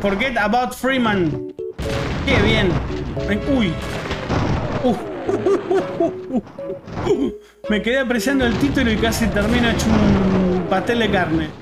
Forget about Freeman. Qué bien. Uy. Me quedé apreciando el título y casi termino hecho un pastel de carne.